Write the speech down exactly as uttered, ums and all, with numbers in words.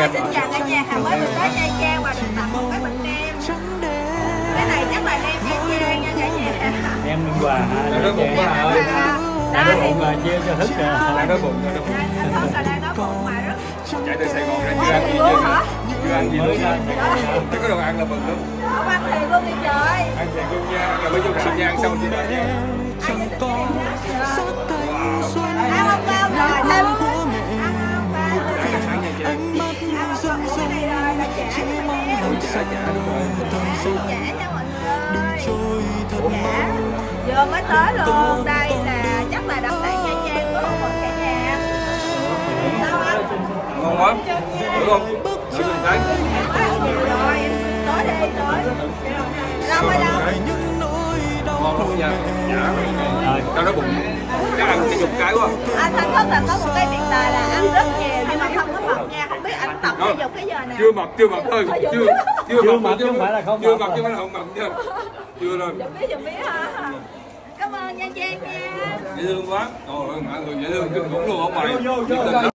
Rồi, xin chào cả nhà, Hà mới mình tới Nha Trang và được tặng một cái bánh nem. Cái này chắc là nem Nha Trang nha cả nhà. Em đừng quà hả? Đói bụng quá hả? Đói bụng là chia cho thức rồi. Đói bụng, đói bụng. Thật là đang đói bụng mà rất. Chạy từ Sài Gòn ra chưa ăn gì chưa hả? Chưa ăn gì luôn. Chứ có đồ ăn là mừng lắm. Không ăn thì luôn đi trời. Ăn thì luôn nha, ăn là mới vô Hà Giang xong chưa ăn nha. Ăn thì tự nhiên ăn không bao rồi, thêm không? Dạ, dạ, đúng rồi. Dạ, dạ mọi người. Dạ, vừa mới tới luôn. Đây là chắc là đặc sản Nha Trang của mọi cả nhà. Sao anh? Ngon quá. Được không? Được rồi đấy. Rồi, em tới đây tới. Lâu hay lâu? Ngon luôn nha. Dạ. Tao nói bụng. Chắc ăn cái chục cái quá. Anh Thanh Thức là có một cái điện tài là ăn rất nhiều nhưng mà không có mập nha. Không biết anh tập thể dục cái giờ nào. Chưa mập, chưa mập thôi. Chưa. Chưa mập chứ không phải là không mập. Chưa mập chứ không phải là không mập chứ. Chưa rồi. Dũng biết, dũng biết hả? Cảm ơn Nha Trang nha. Dễ thương quá. Trời ơi, mọi người dễ thương kinh khủng luôn không mày.